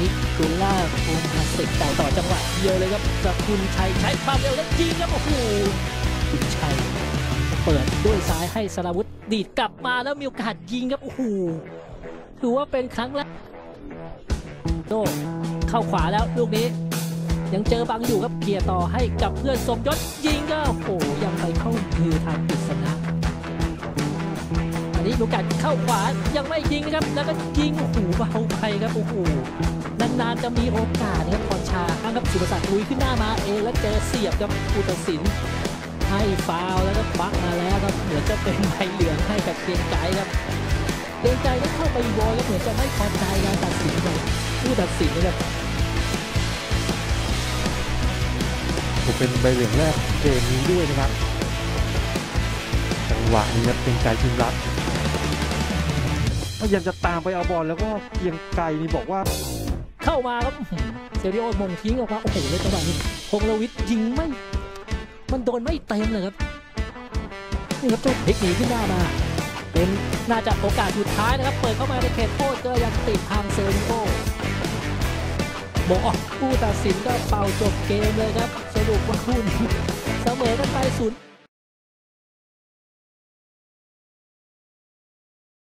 นิกุล่าโคมาเซกแต่ต่อจังหวะเดียวเลยครับจากคุณชัยใช้ความเร็วและยิงครับโอ้โหคุณชัยเปิดด้วยซ้ายให้สราวุธดีดกลับมาแล้วมีโอกาสยิงครับโอ้โหถือว่าเป็นครั้งแรกโต้เข้าขวาแล้วลูกนี้ยังเจอบังอยู่ครับเกียร์ต่อให้กับเพื่อนสมยศยิงก็โอ้โหยังไปเข้ามือทางกฤษณะอันนี้มีโอกาสเข้าขวายังไม่ยิงนะครับแล้วก็ยิงโอ้โหเบาไปครับโอ้โหนานๆจะมีโอกาสนะครับพรชาข้างกับสุประศักดิ์ลุยขึ้นหน้ามาเองแล้วเจอเสียบครับผู้ตัดสินให้ฟาวแล้วก็บักมาแล้วครับเหมือนจะเป็นใบเหลืองให้กับเกียงไกรครับเกียงไกรก็เข้าไปบอลแล้วเหมือนจะไม่พอใจการตัดสินของผู้ตัดสินนะครับผมเป็นใบเหลืองแรกเกมนี้ด้วยนะครับจังหวะนี้ครับเกียงไกรชิมรับพยายามจะตามไปเอาบอลแล้วก็เกียงไกรนี่บอกว่าเข้ามาครับเซริโอมงทิ้งออกมาโอ้โหในจังหวะนี้พงษ์รวิทย์ยิงไม่มันโดนไม่เต็มเลยครับนี่ครับเจ้าพลิกหนีขึ้นหน้ามาเป็นน่าจะโอกาสสุดท้ายนะครับเปิดเข้ามาในเขตโทษเจอยังติดทางเซริโอมงออกผู้ตัดสินก็เป่าจบเกมเลยครับสรุปว่าคู่นี้เสมอกันไป0